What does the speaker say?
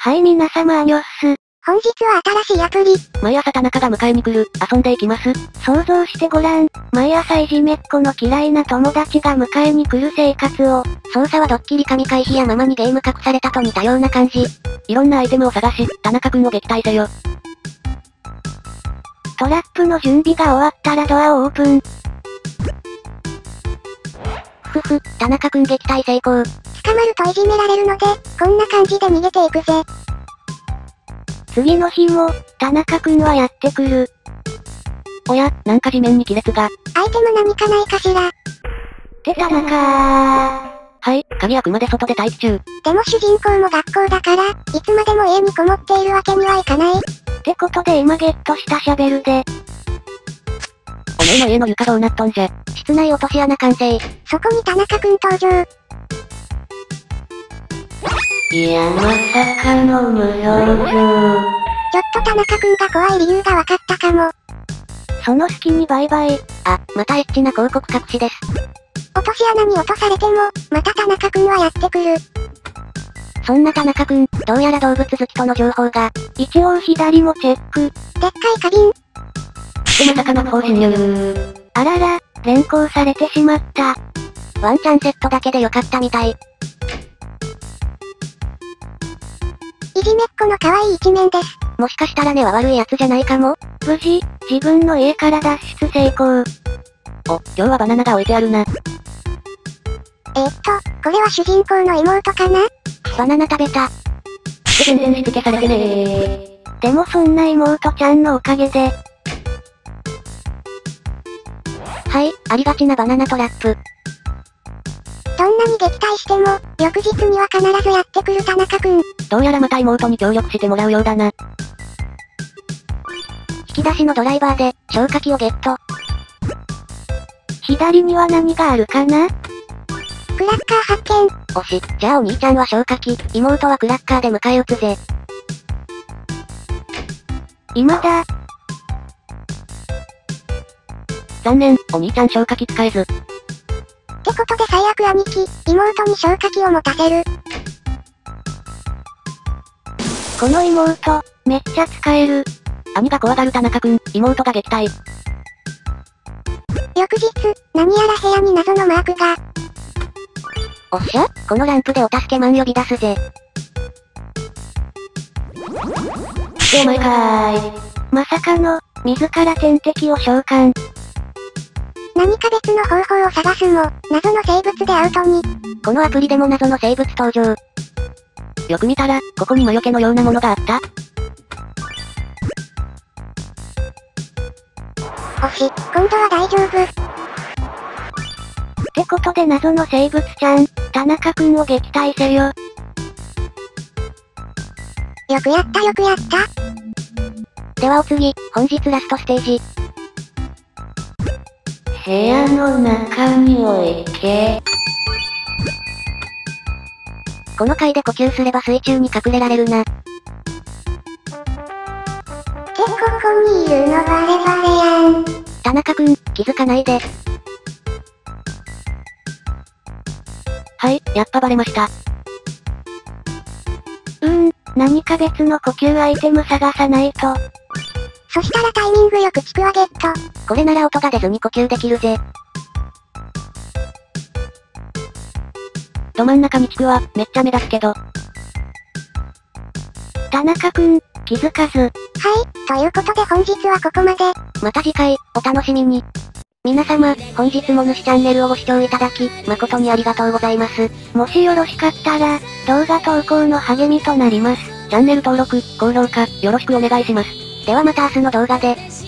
はい皆様アニョッス。本日は新しいアプリ。毎朝田中が迎えに来る。遊んでいきます。想像してごらん。毎朝いじめっ子の嫌いな友達が迎えに来る生活を。操作はドッキリ神回避やママにゲーム隠されたと似たような感じ。いろんなアイテムを探し、田中くんを撃退せよ。トラップの準備が終わったらドアをオープン。ふふ、田中くん撃退成功。捕まるといじめられるので、こんな感じで逃げていくぜ。次の日も、田中くんはやってくる。おや、なんか地面に亀裂が。アイテム何かないかしら。で、田中ー。はい、鍵は熊で外で待機中。でも主人公も学校だから、いつまでも家にこもっているわけにはいかない。ってことで今ゲットしたシャベルで。おめえの家の床どうなっとんじゃ。室内落とし穴完成。そこに田中くん登場。いや、まさかの無表情。ちょっと田中くんが怖い理由がわかったかも。その隙にバイバイ。あ、またエッチな広告隠しです。落とし穴に落とされても、また田中くんはやってくる。そんな田中くん、どうやら動物好きとの情報が。一応左もチェック。でっかい花瓶。でまさかの不法侵入。あらら、連行されてしまった。ワンチャンセットだけでよかったみたい。いじめっ子の可愛い一面です。もしかしたら根は悪いやつじゃないかも。無事、自分の家から脱出成功。お、今日はバナナが置いてあるな。これは主人公の妹かな？バナナ食べた。全然しつけされてねー。でもそんな妹ちゃんのおかげで。はい、ありがちなバナナトラップ。どんなに撃退しても、翌日には必ずやってくる田中くん。どうやらまた妹に協力してもらうようだな。引き出しのドライバーで、消火器をゲット。左には何があるかな？クラッカー発見。おし、じゃあお兄ちゃんは消火器、妹はクラッカーで迎え撃つぜ。今だ。残念、お兄ちゃん消火器使えず。ってことで最悪兄貴、妹に消火器を持たせる。この妹、めっちゃ使える。兄が怖がる田中くん、妹が撃退。翌日、何やら部屋に謎のマークが。おっしゃ、このランプでお助けマン呼び出すぜ。でお前かーい。まさかの、自ら天敵を召喚。何か別の方法を探すも、謎の生物でアウトに。このアプリでも謎の生物登場。よく見たら、ここに魔除けのようなものがあった。おし、今度は大丈夫。ってことで謎の生物ちゃん、田中くんを撃退せよ。よくやったよくやった。ではお次、本日ラストステージ。部屋の中において。この階で呼吸すれば水中に隠れられるな。で、ここにいるのバレバレやん。田中くん、気づかないで。はい、やっぱバレました。何か別の呼吸アイテム探さないと。そしたらタイミングよくちくわゲット。これなら音が出ずに呼吸できるぜ。ど真ん中にちくわ、めっちゃ目立つけど。田中くん、気づかず。はい、ということで本日はここまで。また次回、お楽しみに。皆様、本日も主チャンネルをご視聴いただき、誠にありがとうございます。もしよろしかったら、動画投稿の励みとなります。チャンネル登録、高評価、よろしくお願いします。ではまた明日の動画で。